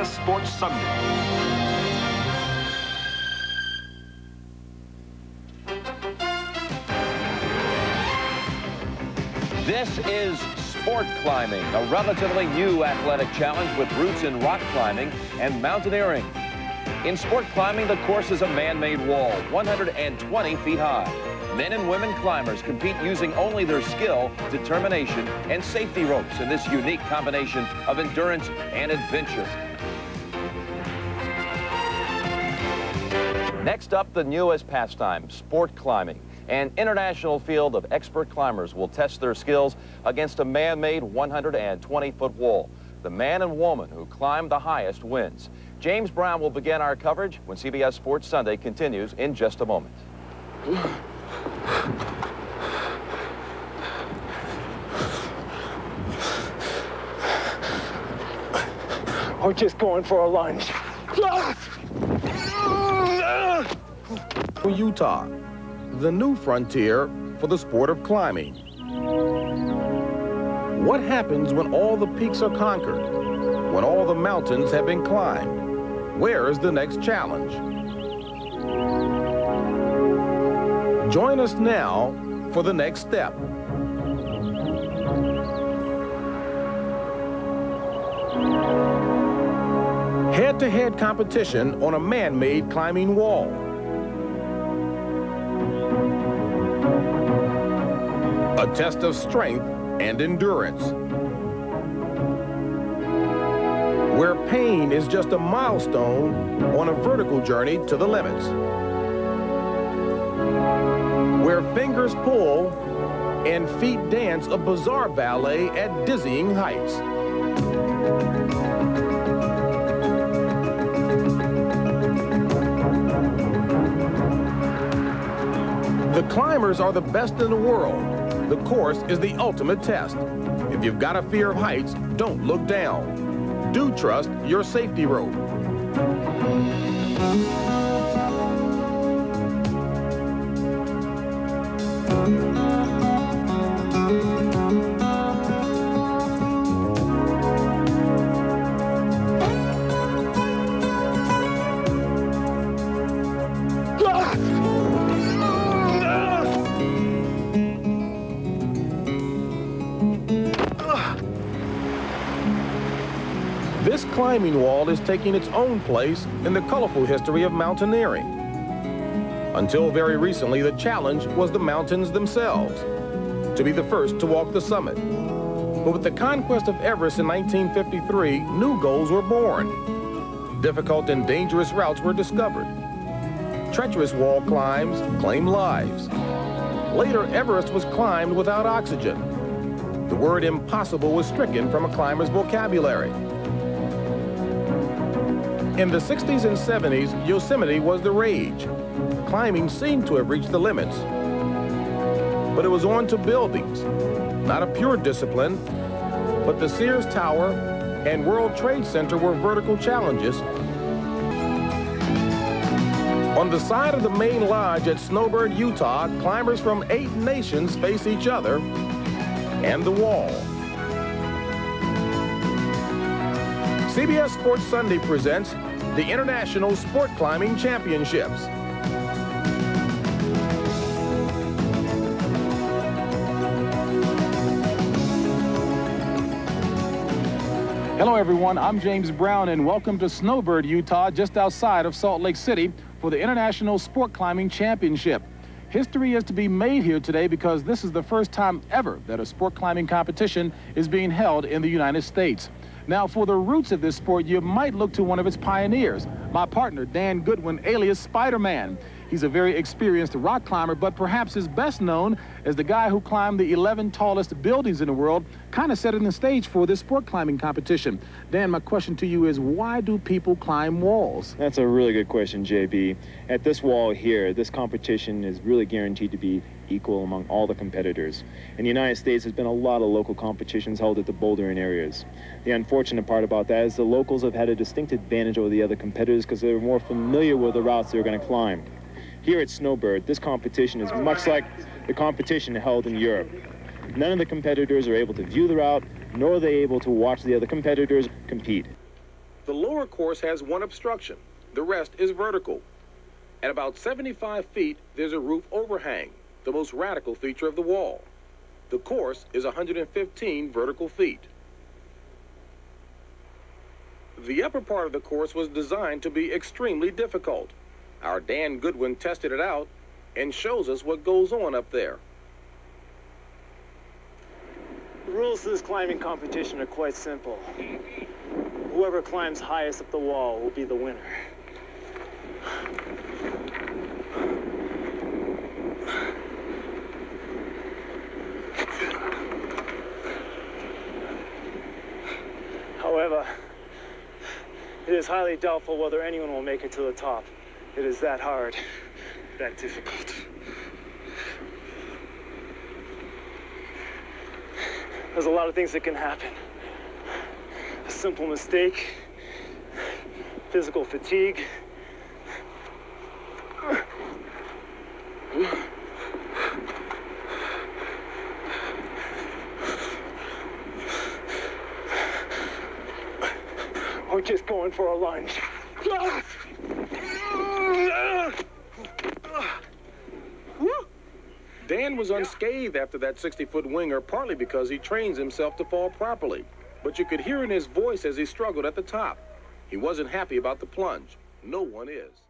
CBS Sports Sunday. This is sport climbing, a relatively new athletic challenge with roots in rock climbing and mountaineering. In sport climbing, the course is a man-made wall, 120 feet high. Men and women climbers compete using only their skill, determination, and safety ropes in this unique combination of endurance and adventure. Next up, the newest pastime, sport climbing. An international field of expert climbers will test their skills against a man-made 120-foot wall. The man and woman who climb the highest wins. James Brown will begin our coverage when CBS Sports Sunday continues in just a moment. We're just going for a lunch. Utah, the new frontier for the sport of climbing. What happens when all the peaks are conquered? When all the mountains have been climbed? Where is the next challenge? Join us now for the next step. Head-to-head competition on a man-made climbing wall. A test of strength and endurance, where pain is just a milestone on a vertical journey to the limits, where fingers pull and feet dance a bizarre ballet at dizzying heights. The climbers are the best in the world. The course is the ultimate test. If you've got a fear of heights, don't look down. Do trust your safety rope. This climbing wall is taking its own place in the colorful history of mountaineering. Until very recently, the challenge was the mountains themselves, to be the first to walk the summit. But with the conquest of Everest in 1953, new goals were born. Difficult and dangerous routes were discovered. Treacherous wall climbs claimed lives. Later, Everest was climbed without oxygen. The word impossible was stricken from a climber's vocabulary. In the 60s and 70s, Yosemite was the rage. Climbing seemed to have reached the limits. But it was on to buildings, not a pure discipline, but the Sears Tower and World Trade Center were vertical challenges. On the side of the main lodge at Snowbird, Utah, climbers from 8 nations face each other and the wall. CBS Sports Sunday presents the International Sport Climbing Championships. Hello everyone, I'm James Brown and welcome to Snowbird, Utah, just outside of Salt Lake City for the International Sport Climbing Championship. History is to be made here today because this is the first time ever that a sport climbing competition is being held in the United States. Now, for the roots of this sport, you might look to one of its pioneers, my partner, Dan Goodwin, alias Spiderdan. He's a very experienced rock climber, but perhaps is best known as the guy who climbed the 11 tallest buildings in the world, kind of setting the stage for this sport climbing competition. Dan, my question to you is, why do people climb walls? That's a really good question, JB. At this wall here, this competition is really guaranteed to be equal among all the competitors. In the United States, there's been a lot of local competitions held at the bouldering areas. The unfortunate part about that is the locals have had a distinct advantage over the other competitors because they're more familiar with the routes they're going to climb. Here at Snowbird, this competition is much like the competition held in Europe. None of the competitors are able to view the route, nor are they able to watch the other competitors compete. The lower course has one obstruction. The rest is vertical. At about 75 feet, there's a roof overhang, the most radical feature of the wall. The course is 115 vertical feet. The upper part of the course was designed to be extremely difficult. Our Dan Goodwin tested it out and shows us what goes on up there. The rules of this climbing competition are quite simple. Whoever climbs highest up the wall will be the winner. However, it is highly doubtful whether anyone will make it to the top. It is that hard, that difficult. There's a lot of things that can happen. A simple mistake, physical fatigue. We're just going for a lunge. Dan was unscathed after that 60-foot winger, partly because he trains himself to fall properly. But you could hear in his voice as he struggled at the top. He wasn't happy about the plunge. No one is.